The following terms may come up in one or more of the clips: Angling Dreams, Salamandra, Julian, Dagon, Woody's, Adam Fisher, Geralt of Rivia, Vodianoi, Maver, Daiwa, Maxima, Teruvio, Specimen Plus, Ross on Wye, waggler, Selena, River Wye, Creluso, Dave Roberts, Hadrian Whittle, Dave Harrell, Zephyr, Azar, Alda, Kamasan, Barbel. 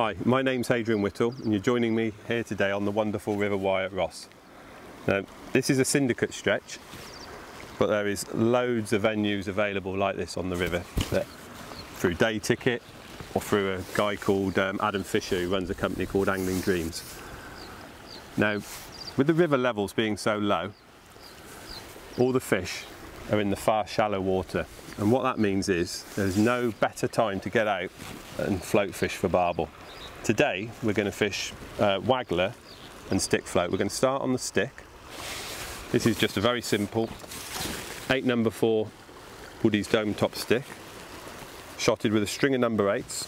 Hi, my name's Hadrian Whittle and you're joining me here today on the wonderful River Wye at Ross. Now, this is a syndicate stretch, but there is loads of venues available like this on the river, through day ticket or through a guy called Adam Fisher, who runs a company called Angling Dreams. Now, with the river levels being so low, all the fish are in the far shallow water, and what that means is there's no better time to get out and float fish for barbel. Today we're going to fish waggler and stick float. We're going to start on the stick. This is just a very simple 8 No. 4 Woody's dome top stick, shotted with a string of No. 8s,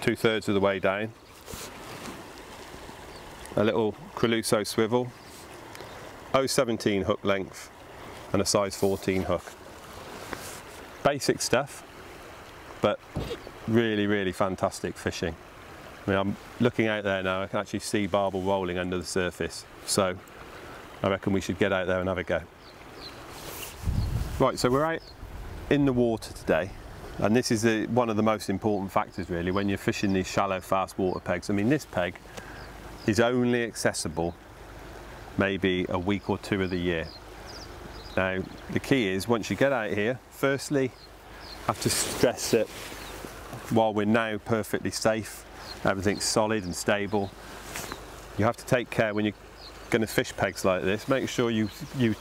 2/3 of the way down, a little Creluso swivel, 0.17 hook length and a size 14 hook. Basic stuff, but really, really fantastic fishing. I mean, I'm looking out there now, I can actually see barbel rolling under the surface, so I reckon we should get out there and have a go. Right, so we're out in the water today, and this is one of the most important factors really when you're fishing these shallow, fast water pegs. I mean, this peg is only accessible maybe a week or two of the year. Now, the key is, once you get out here, firstly, I have to stress that while we're now perfectly safe, everything's solid and stable, you have to take care when you're going to fish pegs like this. Make sure you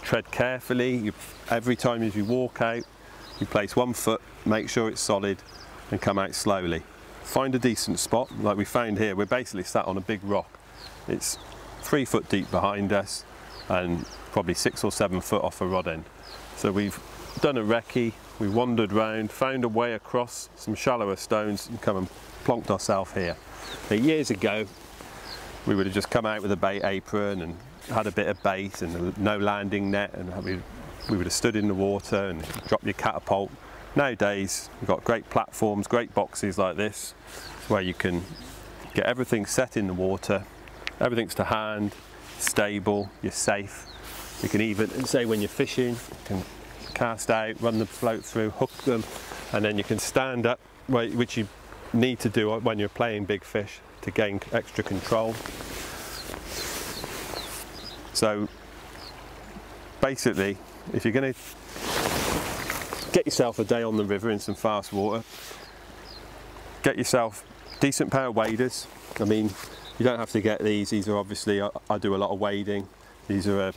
tread carefully. Every time as you walk out, you place one foot, make sure it's solid, and come out slowly. Find a decent spot, like we found here. We're basically sat on a big rock. It's 3 foot deep behind us, and probably 6 or 7 foot off a rod end. So we've done a recce, we wandered round, found a way across some shallower stones and come and plonked ourselves here. Now, years ago, we would have just come out with a bait apron and had a bit of bait and no landing net, and we would have stood in the water and dropped your catapult. Nowadays, we've got great platforms, great boxes like this, where you can get everything set in the water, everything's to hand, stable, you're safe. You can even, say when you're fishing, you can cast out, run the float through, hook them, and then you can stand up, which you need to do when you're playing big fish to gain extra control. So basically, if you're going to get yourself a day on the river in some fast water, get yourself decent pair of waders. I mean, you don't have to get these. These are obviously, I do a lot of wading. These are a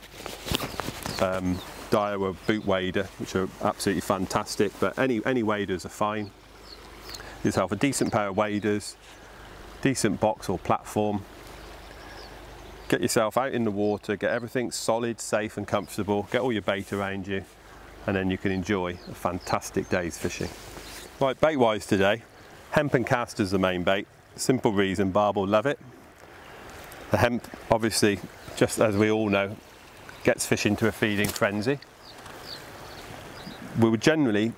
Daiwa boot wader, which are absolutely fantastic, but any waders are fine. Get yourself a decent pair of waders, decent box or platform. Get yourself out in the water, get everything solid, safe and comfortable, get all your bait around you, and then you can enjoy a fantastic day's fishing. Right, bait-wise today, hemp and caster's the main bait. Simple reason, barbel love it. The hemp, obviously, just as we all know, gets fish into a feeding frenzy. We would generally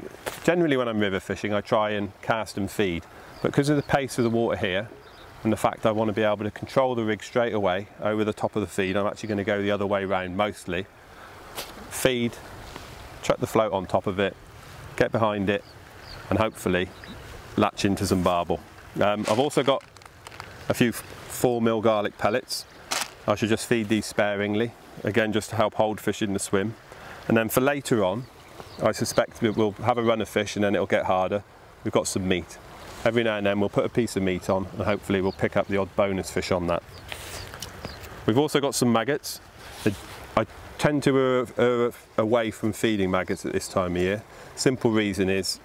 when I'm river fishing, I try and cast and feed, but because of the pace of the water here and the fact I want to be able to control the rig straight away over the top of the feed, I'm actually going to go the other way round mostly. Feed, chuck the float on top of it, get behind it, and hopefully latch into some barbel. I've also got a few 4 mil garlic pellets. I should just feed these sparingly, again just to help hold fish in the swim. And then for later on, I suspect that we'll have a run of fish and then it'll get harder. We've got some meat. Every now and then we'll put a piece of meat on and hopefully we'll pick up the odd bonus fish on that. We've also got some maggots. I tend to err away from feeding maggots at this time of year. Simple reason is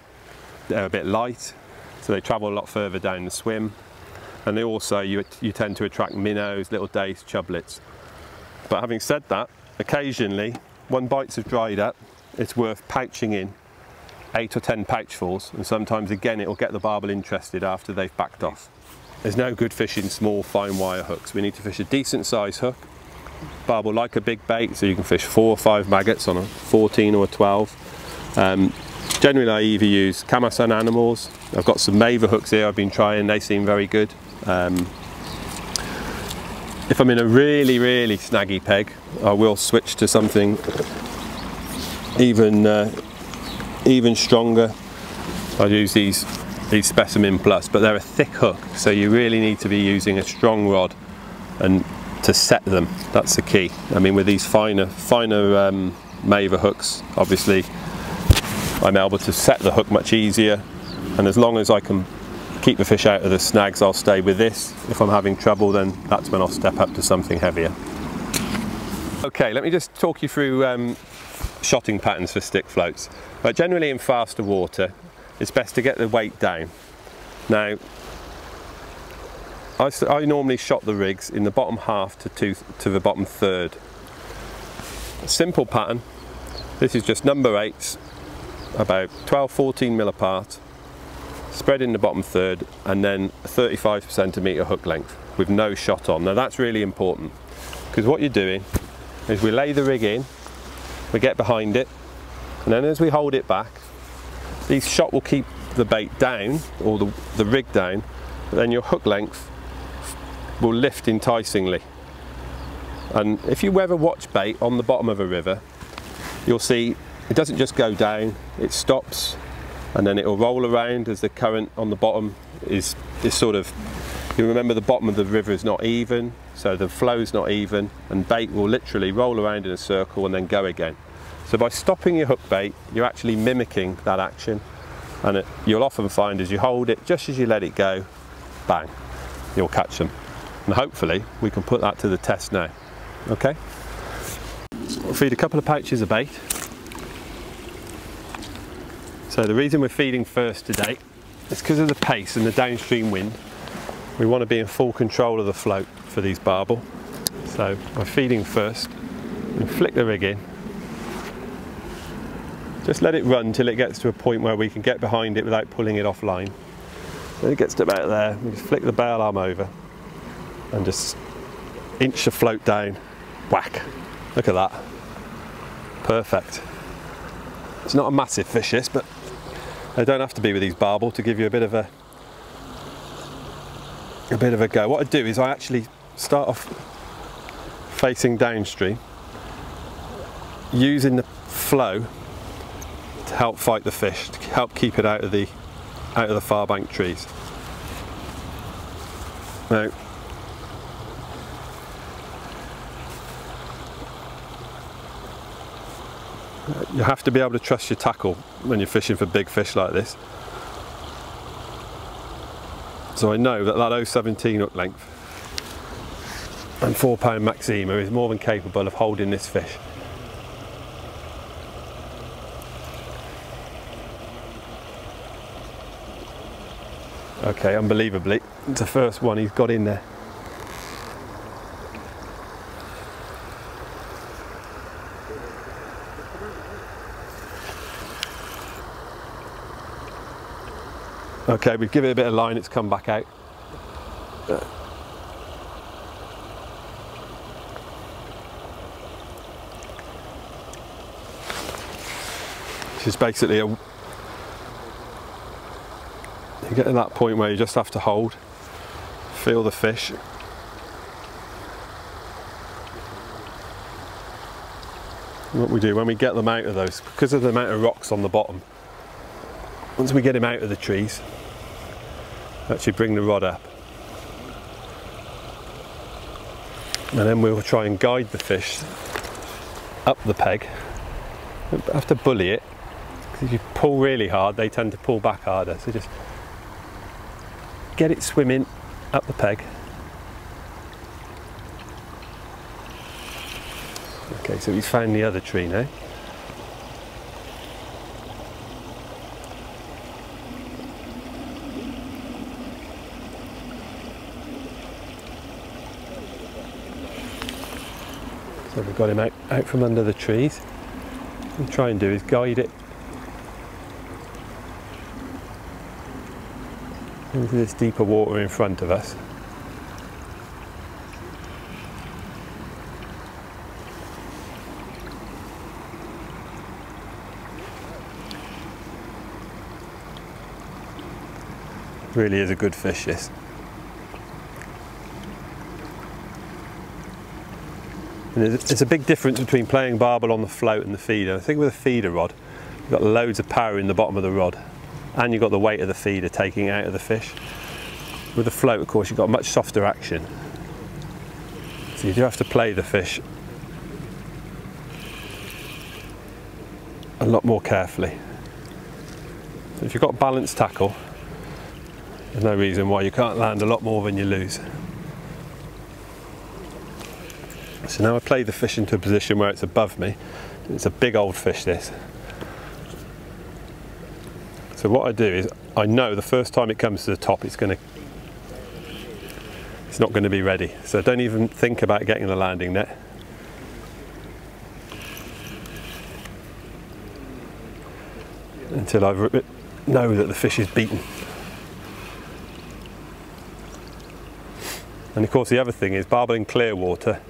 they're a bit light, so they travel a lot further down the swim, and they also, you tend to attract minnows, little dace, chublets. But having said that, occasionally, when bites have dried up, it's worth pouching in 8 or 10 pouchfuls, and sometimes again it will get the barbel interested after they've backed off. There's no good fish in small fine wire hooks. We need to fish a decent size hook. Barbel like a big bait, so you can fish 4 or 5 maggots on a 14 or a 12. Generally I either use Kamasan animals. I've got some Maver hooks here I've been trying, they seem very good. If I'm in a really, really snaggy peg, I will switch to something even stronger. I use these these Specimen Plus, but they're a thick hook, so you really need to be using a strong rod and to set them. That's the key. I mean, with these finer Maver hooks, obviously I'm able to set the hook much easier, and as long as I can keep the fish out of the snags, I'll stay with this. If I'm having trouble, then that's when I'll step up to something heavier. Okay, let me just talk you through shotting patterns for stick floats. But generally in faster water, it's best to get the weight down. Now, I normally shot the rigs in the bottom half to the bottom third. Simple pattern. This is just number 8s, about 12–14 mil apart, spread in the bottom third, and then 35 centimetre hook length with no shot on. Now that's really important, because what you're doing is we lay the rig in, we get behind it, and then as we hold it back, these shot will keep the bait down, or the rig down, but then your hook length will lift enticingly. And if you ever watch bait on the bottom of a river, you'll see it doesn't just go down, it stops, and then it'll roll around as the current on the bottom is sort of, you remember the bottom of the river is not even, so the flow's not even, and bait will literally roll around in a circle and then go again. So by stopping your hook bait, you're actually mimicking that action, and you'll often find as you hold it, just as you let it go, bang, you'll catch them. And hopefully we can put that to the test now, okay? We'll feed a couple of pouches of bait. So the reason we're feeding first today is because of the pace and the downstream wind. We want to be in full control of the float for these barbel. So by feeding first, and flick the rig in. Just let it run till it gets to a point where we can get behind it without pulling it offline. When it gets to about there, we just flick the bail arm over and just inch the float down, whack. Look at that, perfect. It's not a massive fish this, but they don't have to be with these barbel to give you a bit of a go. What I do is I actually start off facing downstream, using the flow to help fight the fish, to help keep it out of the far bank trees. Now, you have to be able to trust your tackle when you're fishing for big fish like this. So I know that 0.17 hook length and 4-pound Maxima is more than capable of holding this fish. Okay, unbelievably, it's the first one he's got in there. Okay, we've given it a bit of line, it's come back out. This is basically a... You get to that point where you just have to hold, feel the fish. And what we do when we get them out of those, because of the amount of rocks on the bottom, once we get him out of the trees, actually bring the rod up, and then we'll try and guide the fish up the peg. You don't have to bully it, because if you pull really hard, they tend to pull back harder. So just get it swimming up the peg. Okay, so he's found the other tree now. So we've got him out from under the trees. What I'm trying to do is guide it into this deeper water in front of us. Really is a good fish, this. And there's a big difference between playing barbel on the float and the feeder. I think with a feeder rod, you've got loads of power in the bottom of the rod. and you've got the weight of the feeder taking out of the fish. With a float, of course, you've got much softer action, so you do have to play the fish a lot more carefully. So if you've got balanced tackle, there's no reason why you can't land a lot more than you lose. So now I play the fish into a position where it's above me. It's a big old fish, this. So what I do is, I know the first time it comes to the top, it's not going to be ready. So don't even think about getting the landing net. Until I know that the fish is beaten. And of course the other thing is, barbel in clear water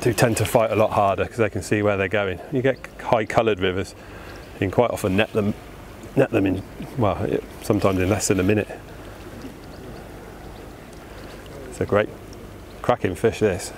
do tend to fight a lot harder because they can see where they're going. You get high coloured rivers, you can quite often net them in, well, sometimes in less than a minute. It's a great cracking fish, this.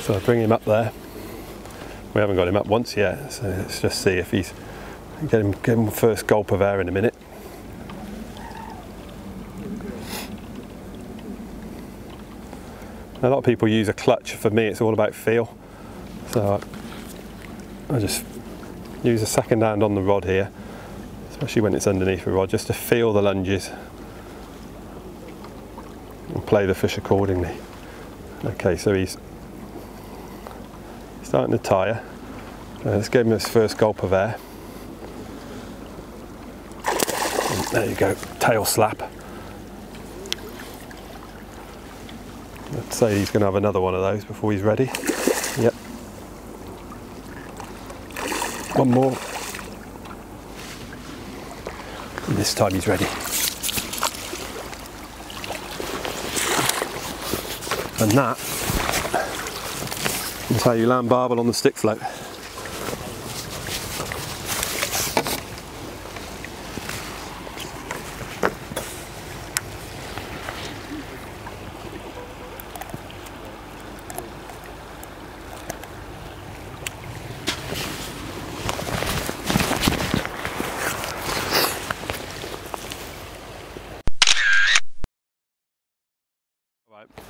So I bring him up there. We haven't got him up once yet, so let's just see if he's... Get him first gulp of air in a minute. A lot of people use a clutch. For me, it's all about feel. So I just use a second hand on the rod here, especially when it's underneath the rod, just to feel the lunges and play the fish accordingly. Okay, so he's starting to tire. Let's give him his first gulp of air. And there you go, tail slap. I'd say he's going to have another one of those before he's ready. Yep. One more. And this time he's ready. And that. That's how you land barbel on the stick float.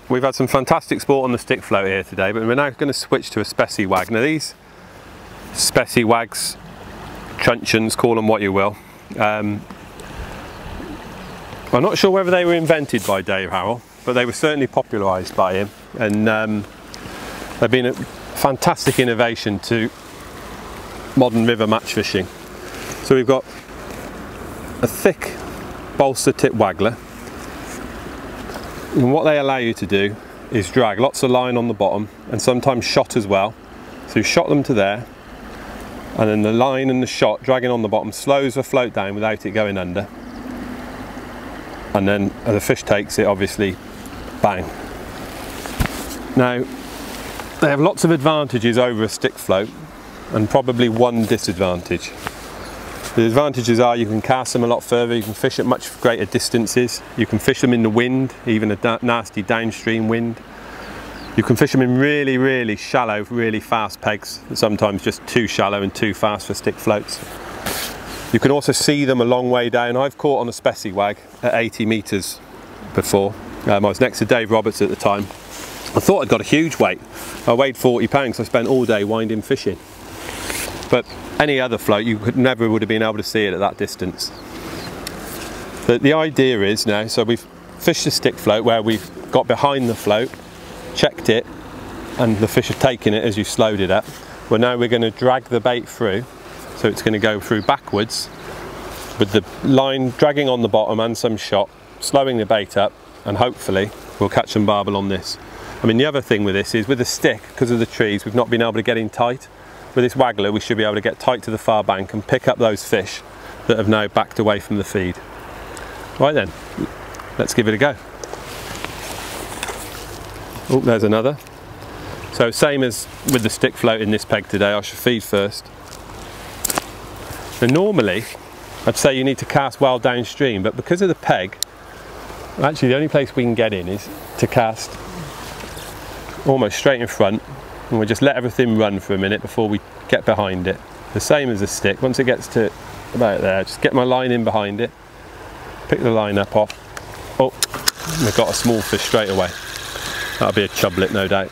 We've had some fantastic sport on the stick float here today, but we're now going to switch to a specie wag. Now these specie wags, truncheons, call them what you will. I'm not sure whether they were invented by Dave Harrell, but they were certainly popularised by him, and they've been a fantastic innovation to modern river match fishing. So we've got a thick bolster tip waggler. And what they allow you to do is drag lots of line on the bottom, and sometimes shot as well. So you shot them to there, and then the line and the shot dragging on the bottom slows the float down without it going under. And then as the fish takes it, obviously, bang. Now, they have lots of advantages over a stick float, and probably one disadvantage. The advantages are you can cast them a lot further, you can fish at much greater distances, you can fish them in the wind, even a nasty downstream wind. You can fish them in really, really shallow, really fast pegs, sometimes just too shallow and too fast for stick floats. You can also see them a long way down. I've caught on a specie wag at 80 metres before. I was next to Dave Roberts at the time. I thought I'd got a huge weight. I weighed 40 pounds, I spent all day winding fishing. But any other float, you would never have been able to see it at that distance. But the idea is now, so we've fished the stick float where we've got behind the float, checked it, and the fish have taken it as you've slowed it up. Well, now we're going to drag the bait through, so it's going to go through backwards with the line dragging on the bottom and some shot, slowing the bait up, and hopefully we'll catch some barbel on this. I mean, the other thing with this is with the stick, because of the trees, we've not been able to get in tight. With this waggler, we should be able to get tight to the far bank and pick up those fish that have now backed away from the feed. Right then, let's give it a go. Oh, there's another. So same as with the stick float in this peg today, I should feed first. Now normally I'd say you need to cast well downstream, but because of the peg, actually the only place we can get in is to cast almost straight in front, and we'll just let everything run for a minute before we get behind it. The same as the stick, once it gets to about there, just get my line in behind it, pick the line up off. Oh, and I've got a small fish straight away. That'll be a chublet, no doubt.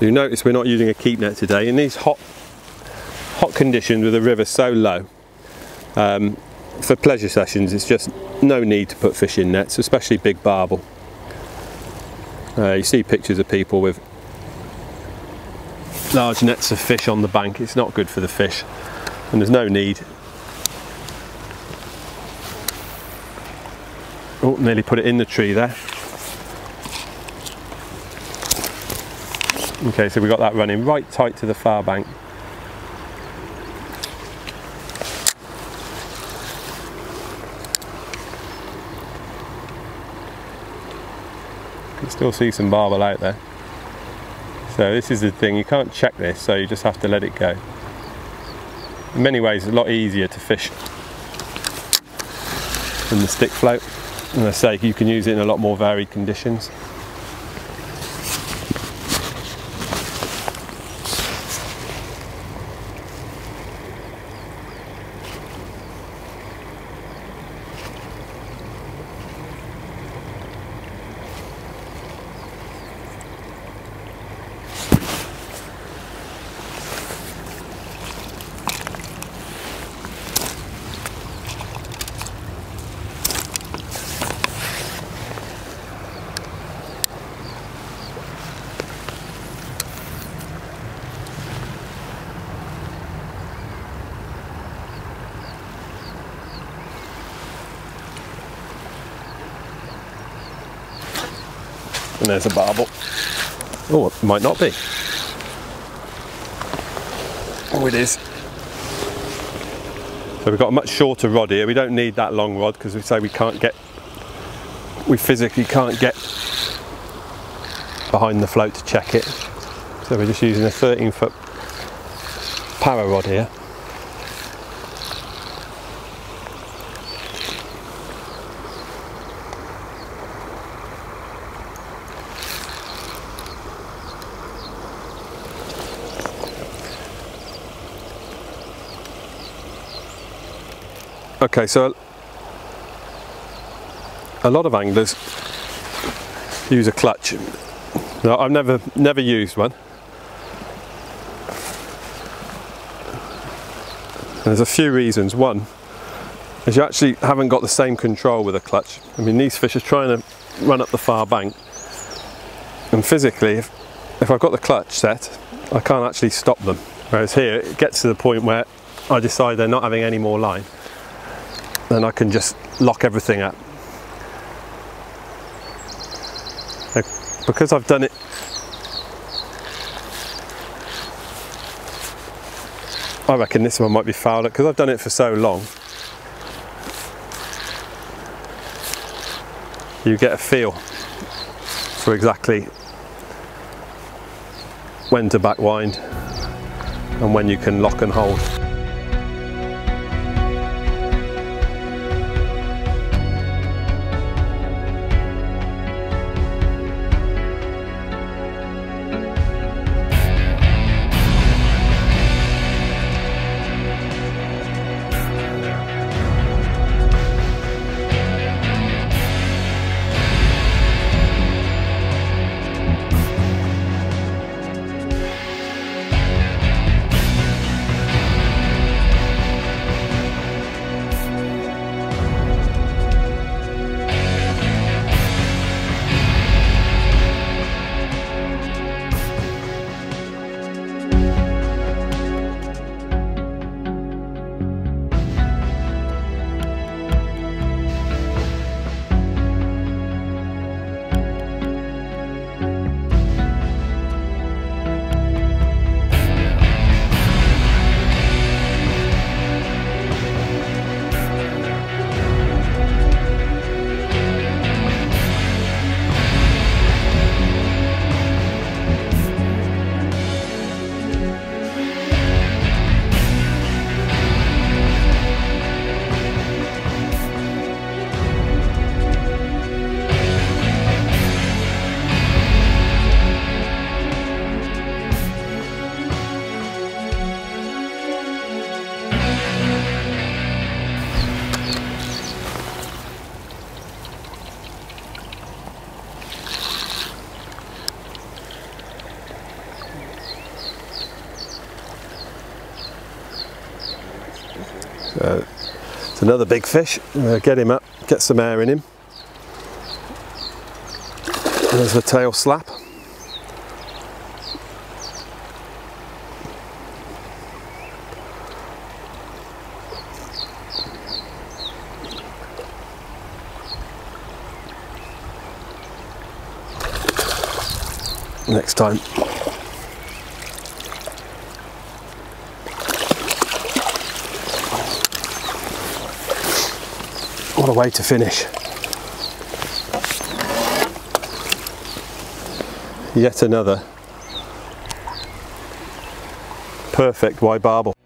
You notice we're not using a keep net today. In these hot conditions with the river so low, for pleasure sessions it's just no need to put fish in nets, especially big barbel. You see pictures of people with large nets of fish on the bank. It's not good for the fish, and there's no need. Oh, nearly put it in the tree there. Okay, so we got that running right tight to the far bank. You can still see some barbel out there. So this is the thing, you can't check this, so you just have to let it go. In many ways it's a lot easier to fish than the stick float. And I say you can use it in a lot more varied conditions. And there's a barbel. Oh, it might not be. Oh, it is. So we've got a much shorter rod here. We don't need that long rod because we say we can't get, we physically can't get behind the float to check it. So we're just using a 13-foot para rod here. Okay, so a lot of anglers use a clutch. No, I've never used one. And there's a few reasons. One is you actually haven't got the same control with a clutch. I mean, these fish are trying to run up the far bank, and physically, if I've got the clutch set, I can't actually stop them. Whereas here, it gets to the point where I decide they're not having any more line. Then I can just lock everything up. Now, because I've done it I reckon this one might be fouled up because I've done it for so long. You get a feel for exactly when to backwind and when you can lock and hold. It's another big fish. Get him up, get some air in him. There's the tail slap. Next time. What a way to finish. Yet another perfect Wye barbel.